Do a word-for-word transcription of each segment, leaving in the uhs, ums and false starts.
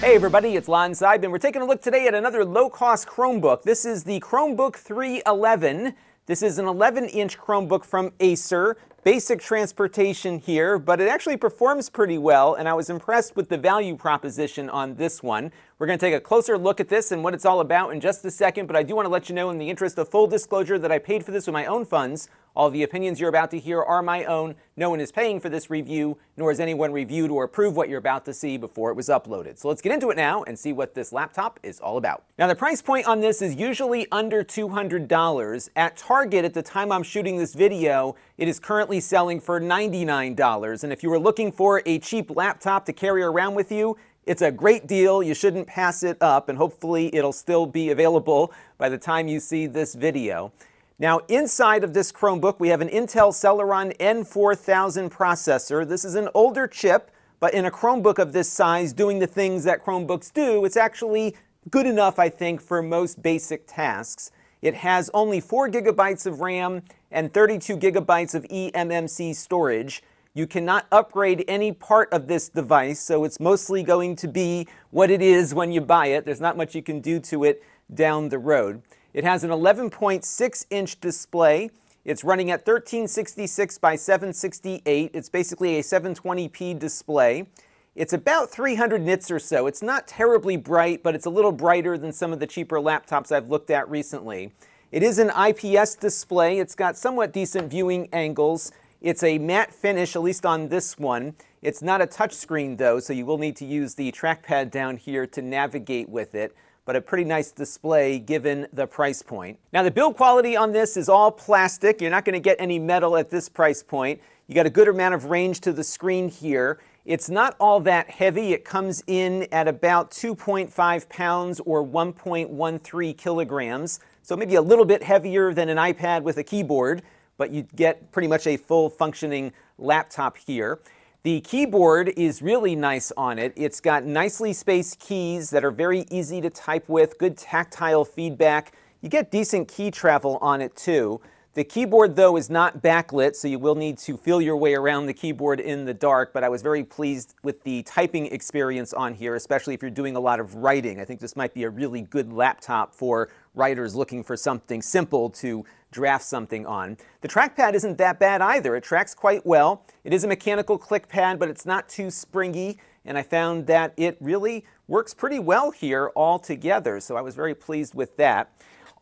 Hey everybody, it's Lon Seidman. We're taking a look today at another low-cost Chromebook. This is the Chromebook three eleven. This is an eleven inch Chromebook from Acer. Basic transportation here, but it actually performs pretty well, and I was impressed with the value proposition on this one. We're going to take a closer look at this and what it's all about in just a second, but I do want to let you know, in the interest of full disclosure, that I paid for this with my own funds. All the opinions you're about to hear are my own. No one is paying for this review, nor has anyone reviewed or approved what you're about to see before it was uploaded. So let's get into it now and see what this laptop is all about. Now, the price point on this is usually under two hundred dollars. At Target, at the time I'm shooting this video, it is currently selling for ninety-nine dollars, and if you were looking for a cheap laptop to carry around with you, it's a great deal. You shouldn't pass it up, and hopefully it'll still be available by the time you see this video. Now, inside of this Chromebook, we have an Intel Celeron N four thousand processor. This is an older chip, but in a Chromebook of this size doing the things that Chromebooks do, it's actually good enough, I think, for most basic tasks. It has only four gigabytes of RAM and thirty-two gigabytes of eMMC storage. You cannot upgrade any part of this device, so it's mostly going to be what it is when you buy it. There's not much you can do to it down the road. It has an eleven point six inch display. It's running at thirteen sixty-six by seven sixty-eight. It's basically a seven twenty p display. It's about three hundred nits or so. It's not terribly bright, but it's a little brighter than some of the cheaper laptops I've looked at recently. It is an I P S display. It's got somewhat decent viewing angles. It's a matte finish, at least on this one. It's not a touchscreen though, so you will need to use the trackpad down here to navigate with it, but a pretty nice display given the price point. Now, the build quality on this is all plastic. You're not going to get any metal at this price point. You got a good amount of range to the screen here. It's not all that heavy. It comes in at about two point five pounds or one point one three kilograms. So maybe a little bit heavier than an iPad with a keyboard, but you get pretty much a full functioning laptop here. The keyboard is really nice on it. It's got nicely spaced keys that are very easy to type with, good tactile feedback. You get decent key travel on it too. The keyboard though is not backlit, so you will need to feel your way around the keyboard in the dark, but I was very pleased with the typing experience on here, especially if you're doing a lot of writing. I think this might be a really good laptop for writers looking for something simple to draft something on. The trackpad isn't that bad either. It tracks quite well. It is a mechanical click pad, but it's not too springy, and I found that it really works pretty well here all together, so I was very pleased with that.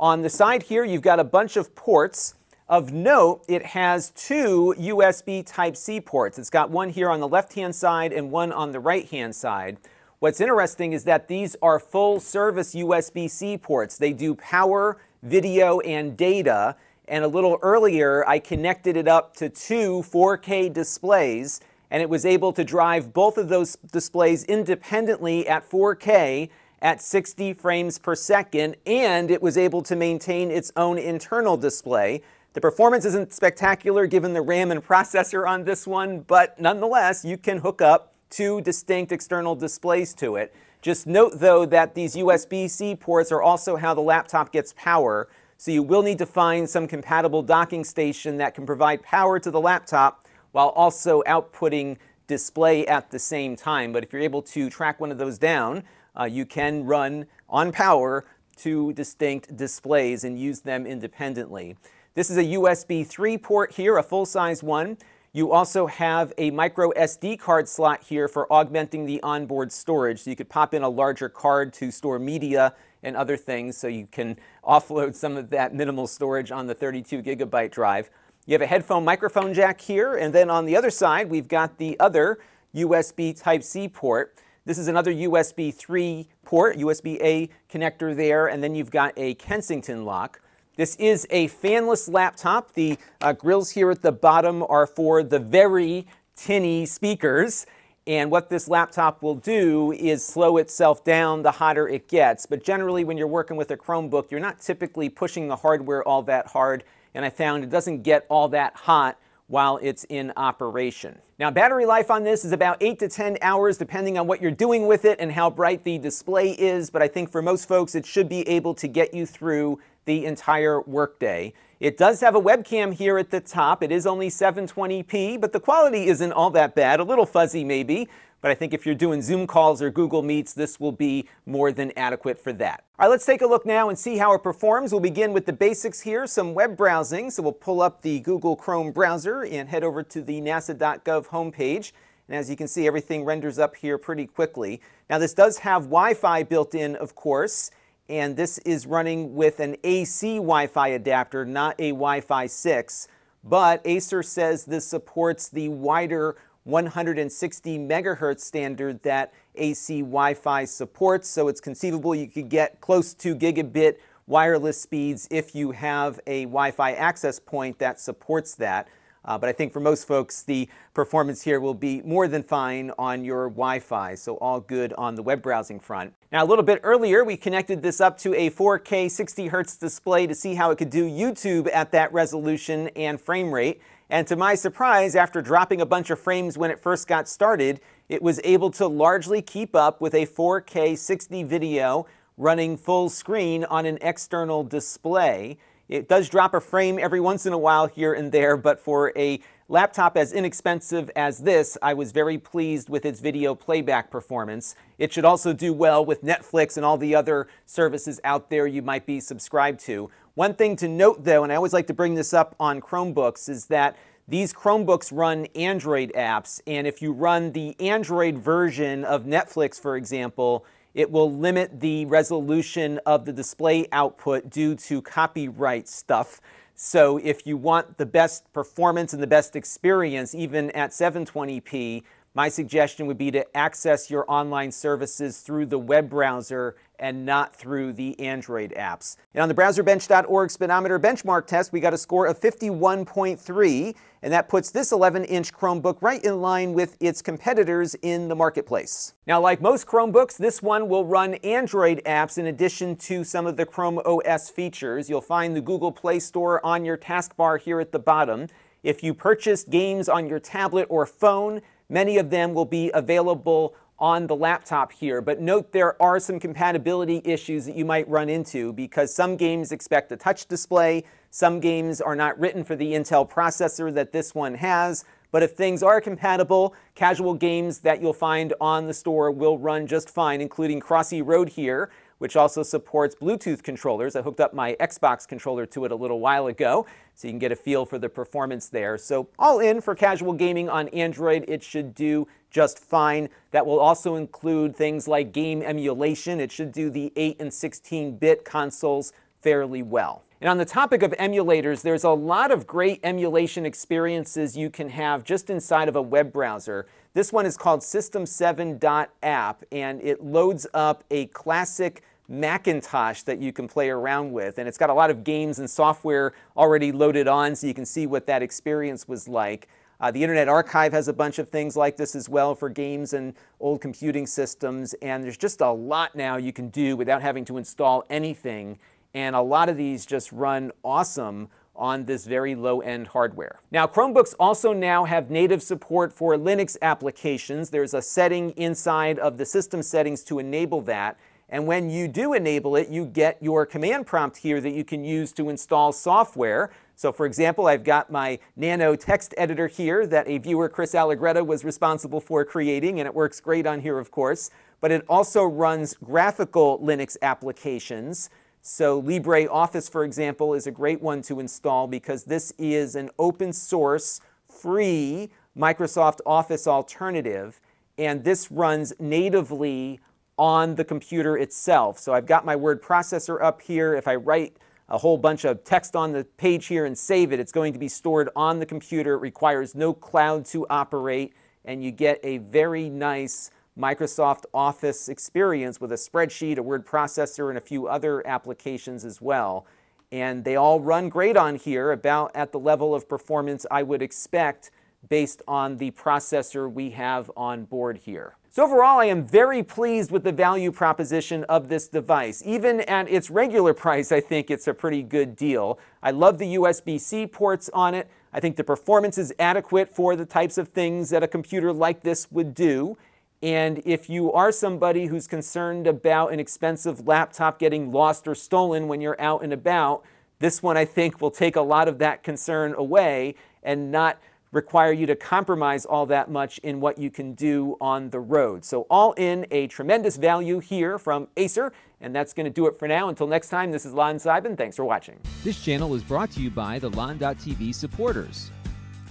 On the side here, you've got a bunch of ports. Of note, it has two U S B Type-C ports. It's got one here on the left-hand side and one on the right-hand side. What's interesting is that these are full-service U S B C ports. They do power, video, and data. And a little earlier, I connected it up to two four K displays, and it was able to drive both of those displays independently at four K at sixty frames per second, and it was able to maintain its own internal display. The performance isn't spectacular given the RAM and processor on this one, but nonetheless, you can hook up two distinct external displays to it. Just note though that these U S B C ports are also how the laptop gets power, so you will need to find some compatible docking station that can provide power to the laptop while also outputting display at the same time. But if you're able to track one of those down, uh, you can run on power two distinct displays and use them independently. This is a U S B three port here, a full-size one. You also have a micro S D card slot here for augmenting the onboard storage, so you could pop in a larger card to store media and other things, so you can offload some of that minimal storage on the thirty-two gigabyte drive. You have a headphone microphone jack here, and then on the other side, we've got the other U S B Type-C port. This is another U S B three port, U S B A connector there, and then you've got a Kensington lock. This is a fanless laptop. The uh, grills here at the bottom are for the very tinny speakers. And what this laptop will do is slow itself down the hotter it gets. But generally, when you're working with a Chromebook, you're not typically pushing the hardware all that hard. And I found it doesn't get all that hot while it's in operation. Now, battery life on this is about eight to ten hours, depending on what you're doing with it and how bright the display is. But I think for most folks, it should be able to get you through the entire workday. It does have a webcam here at the top. It is only seven twenty p, but the quality isn't all that bad. A little fuzzy maybe, But I think if you're doing Zoom calls or Google Meets, this will be more than adequate for that. All right, let's take a look now and see how it performs. We'll begin with the basics here, some web browsing. So we'll pull up the Google Chrome browser and head over to the NASA dot gov homepage. And as you can see, everything renders up here pretty quickly. Now, this does have Wi-Fi built in, of course, and this is running with an A C Wi-Fi adapter, not a Wi-Fi six. But Acer says this supports the wider one hundred sixty megahertz standard that A C Wi-Fi supports, so it's conceivable you could get close to gigabit wireless speeds if you have a Wi-Fi access point that supports that. Uh, but I think for most folks, the performance here will be more than fine on your Wi-Fi, so all good on the web browsing front. Now, a little bit earlier, we connected this up to a four K sixty hertz display to see how it could do YouTube at that resolution and frame rate. And to my surprise, after dropping a bunch of frames when it first got started, it was able to largely keep up with a four K sixty video running full screen on an external display. It does drop a frame every once in a while here and there, but for a laptop as inexpensive as this, I was very pleased with its video playback performance. It should also do well with Netflix and all the other services out there you might be subscribed to. One thing to note, though, and I always like to bring this up on Chromebooks, is that these Chromebooks run Android apps, and if you run the Android version of Netflix, for example, it will limit the resolution of the display output due to copyright stuff. So if you want the best performance and the best experience, even at seven twenty p, my suggestion would be to access your online services through the web browser and not through the Android apps. And on the browserbench dot org speedometer benchmark test, we got a score of fifty-one point three, and that puts this eleven inch Chromebook right in line with its competitors in the marketplace. Now, like most Chromebooks, this one will run Android apps in addition to some of the Chrome O S features. You'll find the Google Play Store on your taskbar here at the bottom. If you purchased games on your tablet or phone, many of them will be available on the laptop here, but note there are some compatibility issues that you might run into because some games expect a touch display, some games are not written for the Intel processor that this one has, but if things are compatible, casual games that you'll find on the store will run just fine, including Crossy Road here, which also supports Bluetooth controllers. I hooked up my Xbox controller to it a little while ago, so you can get a feel for the performance there. So all in for casual gaming on Android, it should do just fine. That will also include things like game emulation. It should do the eight and sixteen bit consoles fairly well. And on the topic of emulators, there's a lot of great emulation experiences you can have just inside of a web browser. This one is called System seven dot app, and it loads up a classic Macintosh that you can play around with. And it's got a lot of games and software already loaded on, so you can see what that experience was like. Uh, the Internet Archive has a bunch of things like this as well for games and old computing systems. And there's just a lot now you can do without having to install anything. And a lot of these just run awesome on this very low-end hardware. Now, Chromebooks also now have native support for Linux applications. There's a setting inside of the system settings to enable that. And when you do enable it, you get your command prompt here that you can use to install software. So for example, I've got my Nano text editor here that a viewer, Chris Allegretta, was responsible for creating, and it works great on here, of course. But it also runs graphical Linux applications. So LibreOffice, for example, is a great one to install because this is an open source, free Microsoft Office alternative, and this runs natively on the computer itself. So I've got my word processor up here. If I write a whole bunch of text on the page here and save it, it's going to be stored on the computer. It requires no cloud to operate, and you get a very nice Microsoft Office experience with a spreadsheet, a word processor, and a few other applications as well. And they all run great on here, about at the level of performance I would expect based on the processor we have on board here. So overall, I am very pleased with the value proposition of this device. Even at its regular price, I think it's a pretty good deal. I love the U S B C ports on it. I think the performance is adequate for the types of things that a computer like this would do. And if you are somebody who's concerned about an expensive laptop getting lost or stolen when you're out and about, this one I think will take a lot of that concern away and not require you to compromise all that much in what you can do on the road. So all in, a tremendous value here from Acer, and that's going to do it for now. Until next time, this is Lon Seidman. Thanks for watching. This channel is brought to you by the Lon dot T V supporters,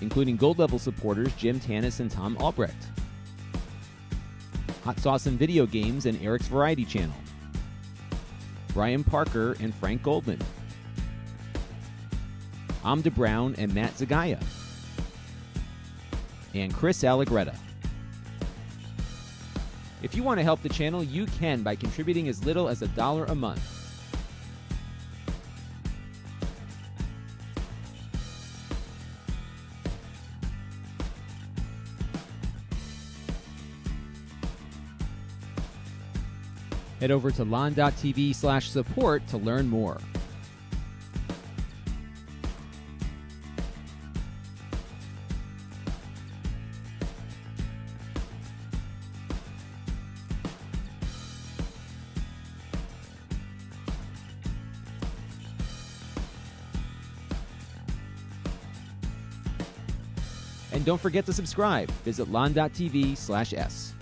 including gold-level supporters Jim Tannis and Tom Albrecht, Hot Sauce and Video Games and Eric's Variety Channel, Brian Parker and Frank Goldman, Amda Brown and Matt Zagaya, and Chris Allegretta. If you want to help the channel, you can by contributing as little as a dollar a month. Head over to Lon dot T V slash support to learn more. And don't forget to subscribe. Visit Lon dot T V slash S.